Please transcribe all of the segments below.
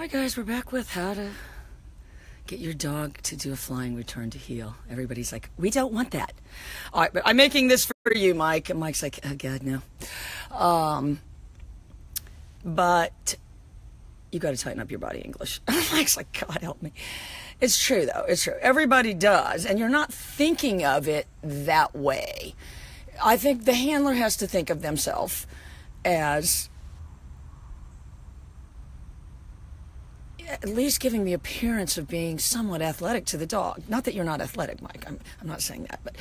All right, guys, we're back with how to get your dog to do a flying return to heel. Everybody's like, we don't want that. All right, but I'm making this for you, Mike. And Mike's like, oh, God, no. But you got to tighten up your body English. Mike's like, God, help me. It's true, though. It's true. Everybody does, and you're not thinking of it that way. I think the handler has to think of themselves as at least giving the appearance of being somewhat athletic to the dog. Not that you're not athletic, Mike. I'm not saying that, but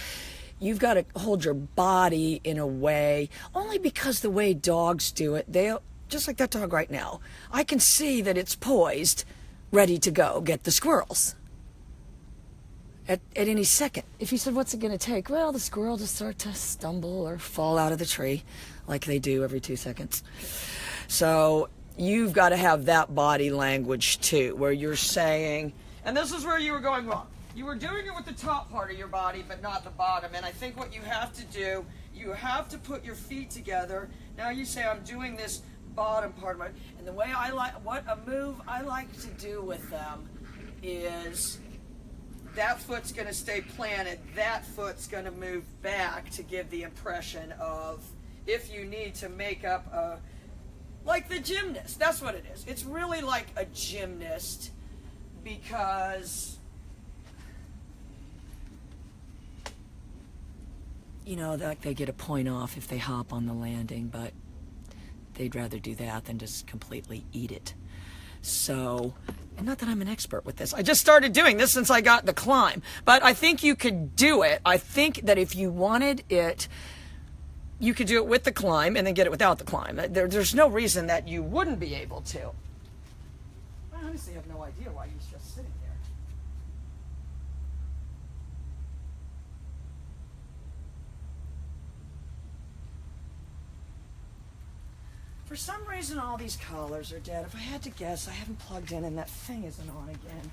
you've got to hold your body in a way, only because the way dogs do it, they'll, just like that dog right now, I can see that it's poised, ready to go get the squirrels at any second. If you said, what's it going to take? Well, the squirrel just start to stumble or fall out of the tree like they do every 2 seconds. So you've got to have that body language too, where you're saying, and this is where you were going wrong. You were doing it with the top part of your body, but not the bottom. And I think what you have to do, you have to put your feet together. Now you say, I'm doing this bottom part of my, and the way I like, what a move I like to do with them is that foot's going to stay planted. That foot's going to move back to give the impression of, if you need to make up a, like the gymnast, that's what it is. It's really like a gymnast, because, you know, like they get a point off if they hop on the landing, but they'd rather do that than just completely eat it. So, and not that I'm an expert with this. I just started doing this since I got the climb, but I think you could do it. I think that if you wanted it, you could do it with the climb and then get it without the climb. There's no reason that you wouldn't be able to. I honestly have no idea why he's just sitting there. For some reason, all these collars are dead. If I had to guess, I haven't plugged in and that thing isn't on again.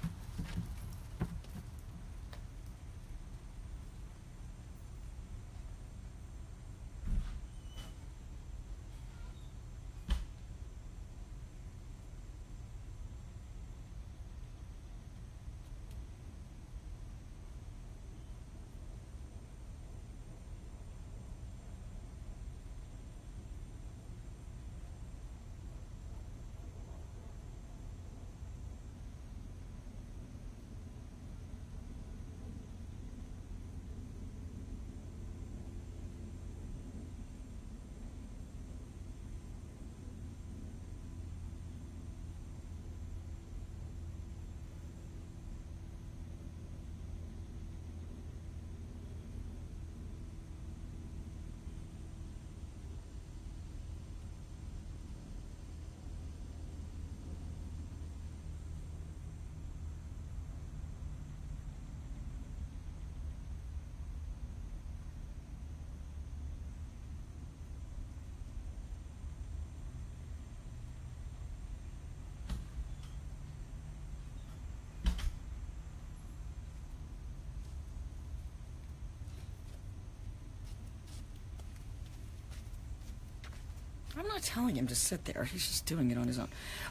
I'm not telling him to sit there. He's just doing it on his own.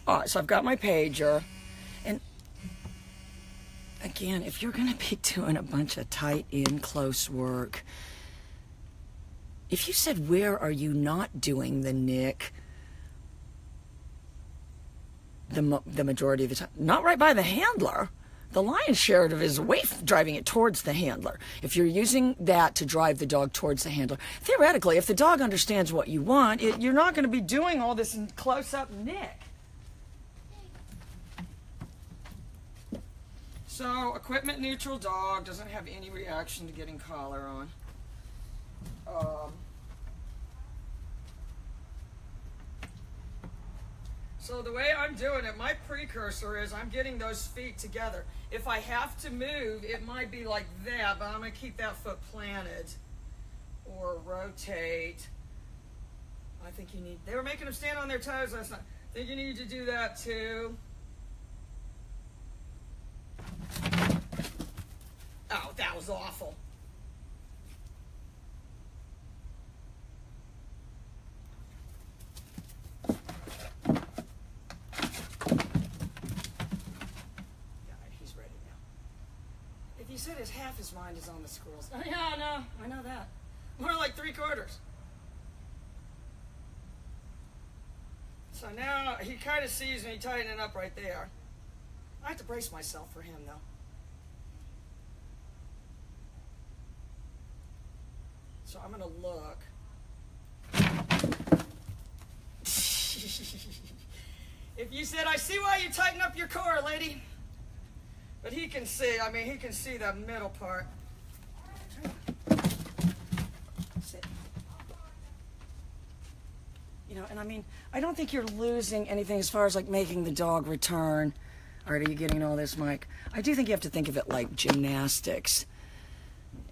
All right, so I've got my pager. And again, if you're going to be doing a bunch of tight in close work, if you said, where are you not doing the nick the majority of the time? Not right by the handler. The lion's share of his weight driving it towards the handler. If you're using that to drive the dog towards the handler, theoretically, if the dog understands what you want, you're not going to be doing all this in close-up nick. So, equipment-neutral dog doesn't have any reaction to getting collar on. So the way I'm doing it, my precursor is I'm getting those feet together. If I have to move, it might be like that, but I'm gonna keep that foot planted or rotate. I think you need, they were making them stand on their toes last night. I think you need to do that too. Oh, that was awful. because half his mind is on the squirrels. Oh, yeah, I know that. More like 3/4. So now he kind of sees me tightening up right there. I have to brace myself for him, though. So I'm going to look. If you said, I see why you tighten up your core, lady. But he can see, I mean, he can see that middle part. Sit. You know, and I mean, I don't think you're losing anything as far as like making the dog return. All right, are you getting all this, Mike? I do think you have to think of it like gymnastics.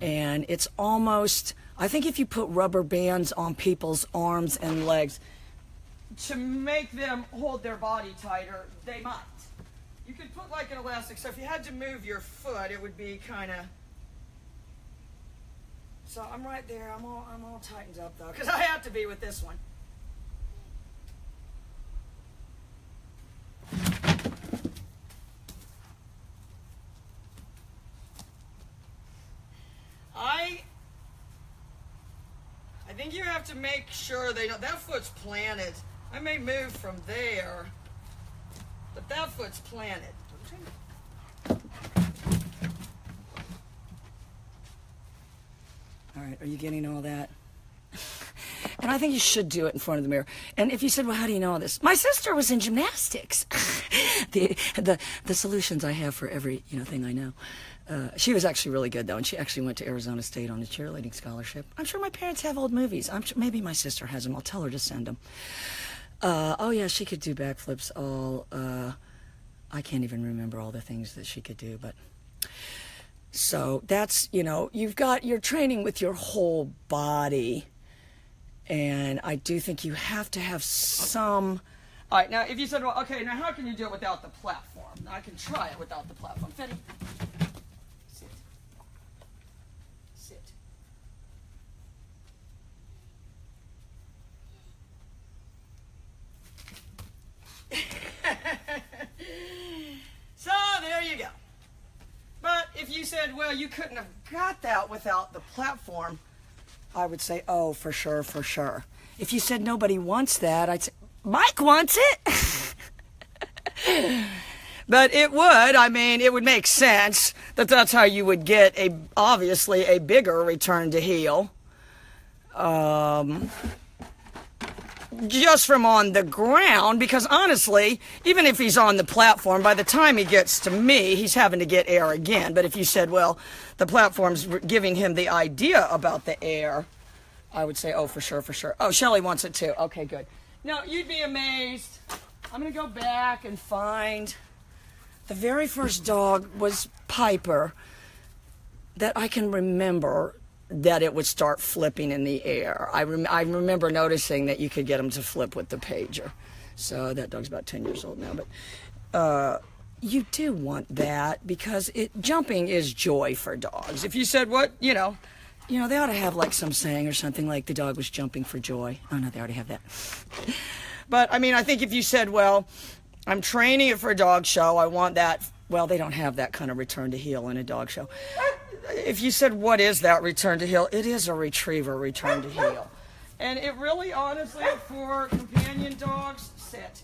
And it's almost, I think if you put rubber bands on people's arms and legs to make them hold their body tighter, they might. You could put like an elastic, so if you had to move your foot, it would be kind of. So I'm right there, I'm all tightened up though, because I have to be with this one. I think you have to make sure they don't, that foot's planted. I may move from there, but that foot's planted. All right, are you getting all that? And I think you should do it in front of the mirror. And if you said, well, how do you know all this? My sister was in gymnastics. The solutions I have for every, you know, thing I know. She was actually really good, though, and she actually went to Arizona State on a cheerleading scholarship. I'm sure my parents have old movies. I'm sure, maybe my sister has them. I'll tell her to send them. Oh, yeah, she could do backflips all... I can't even remember all the things that she could do, but... So that's, you know, you've got... You're training with your whole body, and I do think you have to have some... All right, now, if you said, well, okay, now how can you do it without the platform? I can try it without the platform. Fetty. So there you go. But if you said, well, you couldn't have got that without the platform, I would say, oh, for sure, for sure. If you said nobody wants that, I'd say, Mike wants it. But it would, I mean, it would make sense that that's how you would get a, obviously, a bigger return to heel. Just from on the ground, because honestly, even if he's on the platform, by the time he gets to me, he's having to get air again. But if you said, well, the platform's giving him the idea about the air, I would say, oh, for sure, for sure. Oh, Shelley wants it too. Okay, good. Now, you'd be amazed. I'm going to go back and find the very first dog was Piper that I can remember that it would start flipping in the air. I remember noticing that you could get them to flip with the pager. So that dog's about 10 years old now, but you do want that because jumping is joy for dogs. If you said what, you know, they ought to have like some saying or something like the dog was jumping for joy. Oh no, they already have that. But I mean, I think if you said, well, I'm training it for a dog show, I want that. Well, they don't have that kind of return to heel in a dog show. If you said, what is that return to heel? It is a retriever return to heel. And it really, honestly, for companion dogs, sit.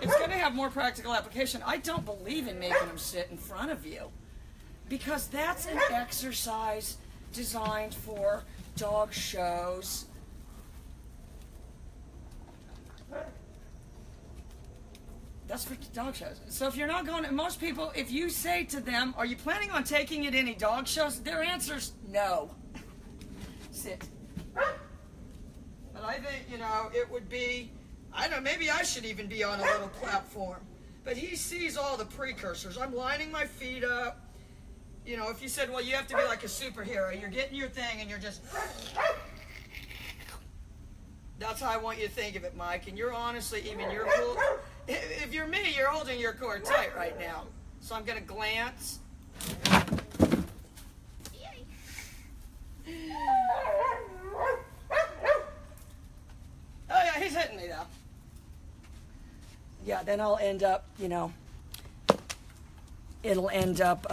It's going to have more practical application. I don't believe in making them sit in front of you because that's an exercise designed for dog shows. That's for dog shows. So if you're not going to, most people, if you say to them, are you planning on taking it any dog shows? Their answer's no. Sit. But I think, you know, it would be, I don't know, maybe I should even be on a little platform. But he sees all the precursors. I'm lining my feet up. You know, if you said, well, you have to be like a superhero. You're getting your thing and you're just. That's how I want you to think of it, Mike. And you're honestly, even your whole. If you're me, you're holding your core tight right now. So I'm going to glance. Oh, yeah, he's hitting me, though. Yeah, then I'll end up, you know, it'll end up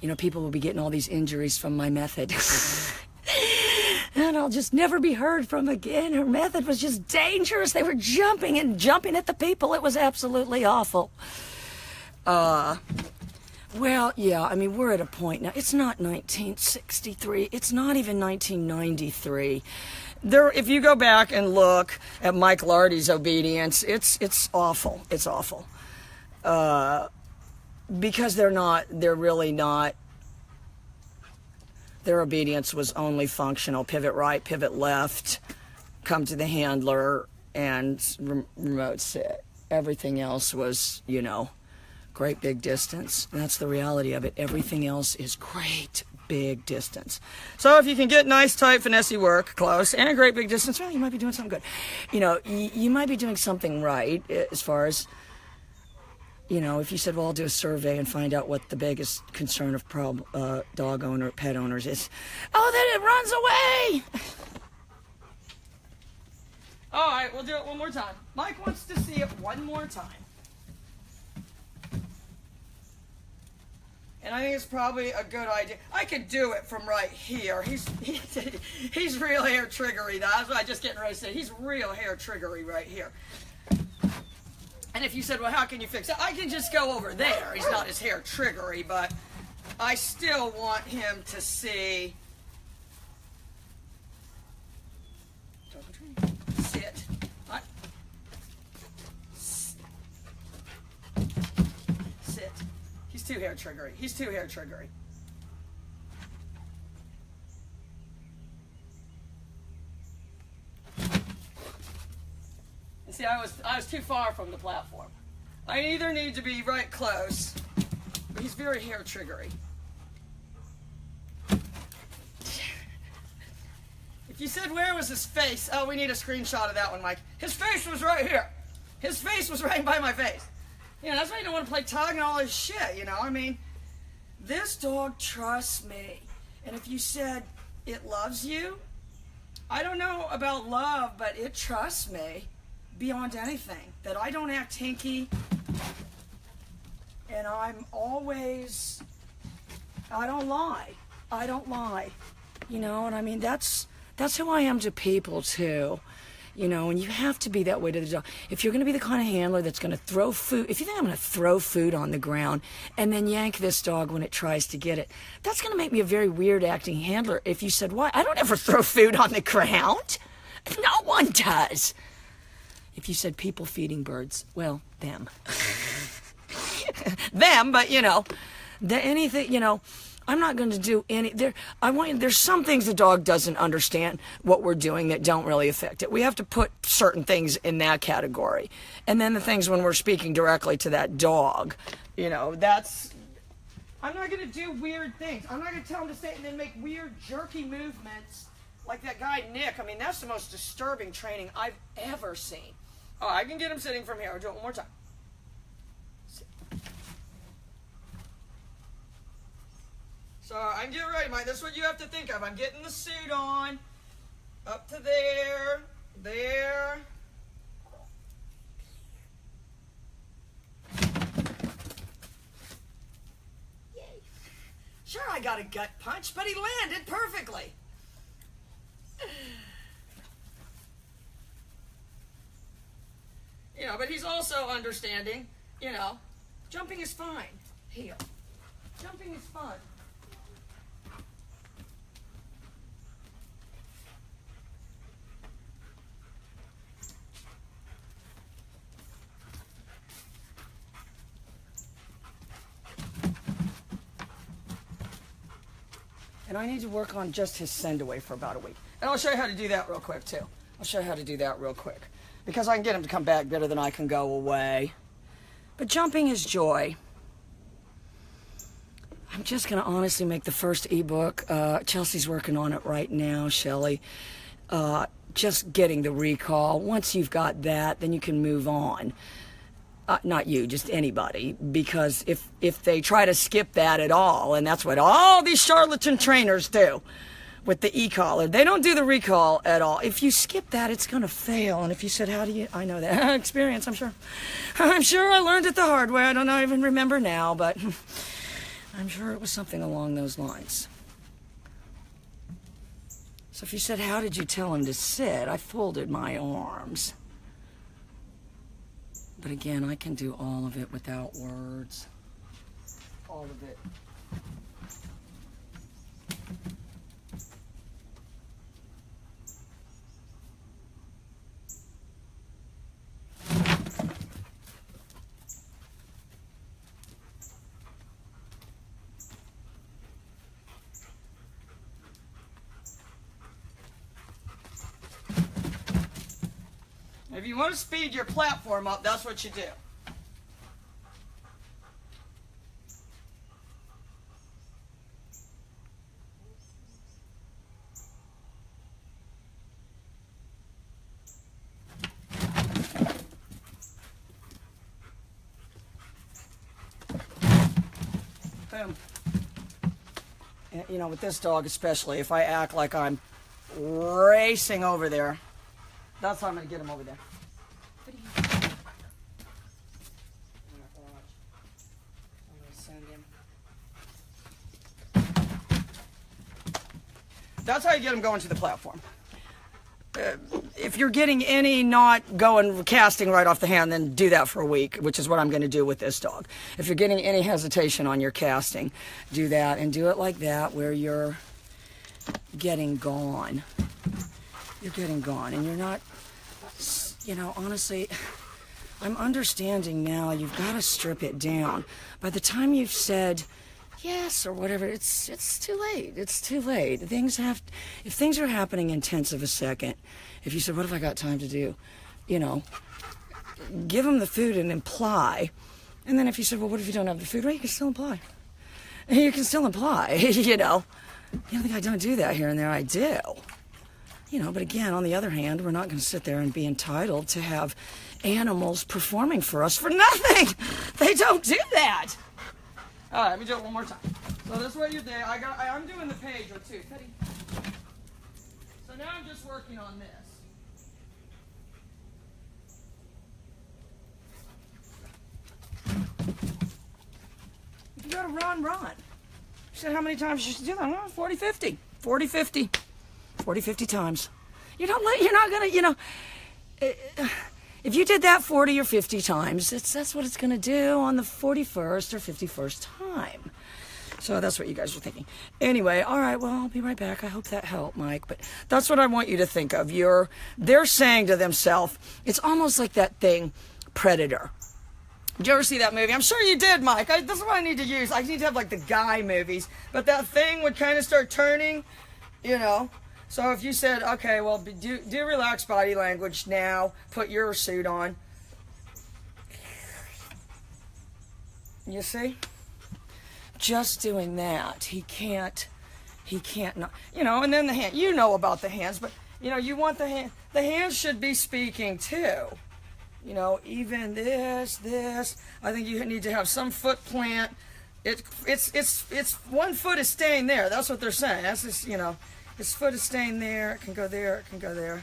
you know, people will be getting all these injuries from my method. And I'll just never be heard from again. Her method was just dangerous. They were jumping and jumping at the people. It was absolutely awful. Well, yeah, I mean, we're at a point now. It's not 1963. It's not even 1993. There, if you go back and look at Mike Lardy's obedience, it's awful. It's awful. Because they're really not, their obedience was only functional. Pivot right, pivot left, come to the handler, and remote sit. Everything else was, you know, great big distance. That's the reality of it. Everything else is great big distance. So if you can get nice, tight, finessey work close and a great big distance, well, you might be doing something good. You know, you might be doing something right as far as, you know, if you said, well, I'll do a survey and find out what the biggest concern of pet owners is. Oh, then it runs away! All right, we'll do it one more time. Mike wants to see it one more time. And I think it's probably a good idea. I could do it from right here. He's real hair triggery. That's what I just getting ready to say. He's real hair triggery right here. And if you said, well, how can you fix it? I can just go over there. He's not his hair triggery, but I still want him to see. Sit. Sit. He's too hair triggery. He's too hair triggery. And see, I was too far from the platform. I either need to be right close, but he's very hair triggery. If you said where was his face, oh, we need a screenshot of that one, Mike. His face was right here. His face was right by my face. You know, that's why you don't want to play tug and all this shit, you know? I mean, this dog trusts me. And if you said it loves you, I don't know about love, but it trusts me beyond anything. That I don't act hinky. And I'm always, I don't lie. I don't lie. You know, and I mean, that's who I am to people, too. You know, and you have to be that way to the dog. If you're going to be the kind of handler that's going to throw food, if you think I'm going to throw food on the ground and then yank this dog when it tries to get it, that's going to make me a very weird acting handler. If you said, why? I don't ever throw food on the ground. No one does. If you said people feeding birds, well, them. Them, but, you know, anything, you know. I'm not going to do any, there's some things the dog doesn't understand what we're doing that don't really affect it. We have to put certain things in that category. And then the things when we're speaking directly to that dog, you know, that's, I'm not going to do weird things. I'm not going to tell him to sit and then make weird jerky movements like that guy Nick. I mean, that's the most disturbing training I've ever seen. Oh, I can get him sitting from here. I'll do it one more time. So I'm getting ready, Mike. That's what you have to think of. I'm getting the suit on. Up to there. There. Yay. Sure, I got a gut punch, but he landed perfectly. You know, but he's also understanding, you know, jumping is fine. Here. Jumping is fun. And I need to work on just his send away for about a week. And I'll show you how to do that real quick, too. I'll show you how to do that real quick. Because I can get him to come back better than I can go away. But jumping is joy. I'm just going to honestly make the first ebook. Chelsea's working on it right now, Shelley. Just getting the recall. Once you've got that, then you can move on. Not you, just anybody, because if they try to skip that at all, and that's what all these charlatan trainers do with the e-collar, they don't do the recall at all. If you skip that, it's going to fail. And if you said, how do you, I know that experience, I'm sure I learned it the hard way. I don't even remember now, but I'm sure it was something along those lines. So if you said, how did you tell him to sit? I folded my arms. But again, I can do all of it without words. All of it. If you want to speed your platform up, that's what you do. Boom. And, you know, with this dog especially, if I act like I'm racing over there, that's how I'm going to get him over there. That's how you get them going to the platform. If you're getting any not going, casting right off the hand, then do that for a week, which is what I'm going to do with this dog. If you're getting any hesitation on your casting, do that and do it like that where you're getting gone. You're getting gone and you're not, you know, honestly, I'm understanding now you've got to strip it down. By the time you've said yes or whatever, it's too late. It's too late. Things have, if things are happening in tenths of a second, if you said, what have I got time to do? You know, give them the food and imply. And then if you said, well, what if you don't have the food? Right, you can still imply. You can still imply, you know. You don't think I don't do that here and there? I do. You know, but again, on the other hand, we're not going to sit there and be entitled to have animals performing for us for nothing. They don't do that. All right, let me do it one more time. So this way you're there. I'm doing the page or two. So now I'm just working on this. If you gotta run, run. You said how many times you should do that? I don't know, 40, 50. 40, 50. 40, 50 times. You don't let, you're not gonna, you know, if you did that 40 or 50 times, that's what it's going to do on the 41st or 51st time. So that's what you guys are thinking. Anyway, all right, well, I'll be right back. I hope that helped, Mike. But that's what I want you to think of. They're saying to themselves, it's almost like that thing, Predator. Did you ever see that movie? I'm sure you did, Mike. This is what I need to use. I need to have, like, the guy movies. But that thing would kind of start turning, you know. So if you said, okay, well, do relaxed body language now, put your suit on. You see? Just doing that, he can't not, you know, and then the hand, you know about the hands, but, you know, you want the hands should be speaking too. You know, even this, I think you need to have some foot plant. It's one foot is staying there. That's what they're saying. That's just, you know. His foot is staying there. It can go there. It can go there.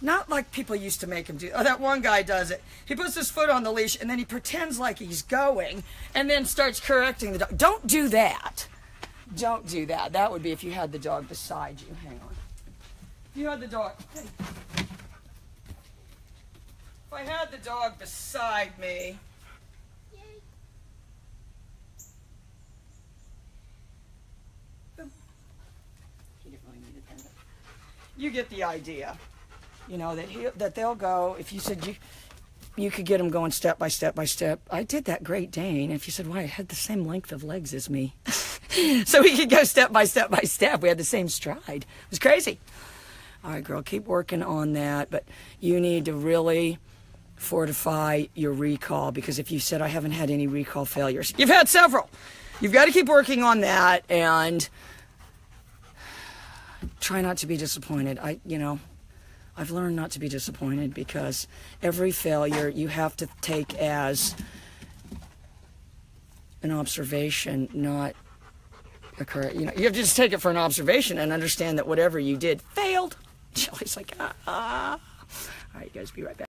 Not like people used to make him do. Oh, that one guy does it. He puts his foot on the leash, and then he pretends like he's going, and then starts correcting the dog. Don't do that. Don't do that. That would be if you had the dog beside you. Hang on. If you had the dog. Hey. If I had the dog beside me. You get the idea, you know, that they'll go, if you said you could get them going step by step by step. I did that Great Dane. If you said, why, it had the same length of legs as me. So we could go step by step by step. We had the same stride. It was crazy. All right, girl, keep working on that. But you need to really fortify your recall, because if you said, I haven't had any recall failures, you've had several. You've got to keep working on that and try not to be disappointed. You know, I've learned not to be disappointed, because every failure you have to take as an observation, not a correction. You know, you have to just take it for an observation and understand that whatever you did failed. Shelley's like, ah. All right, you guys, be right back.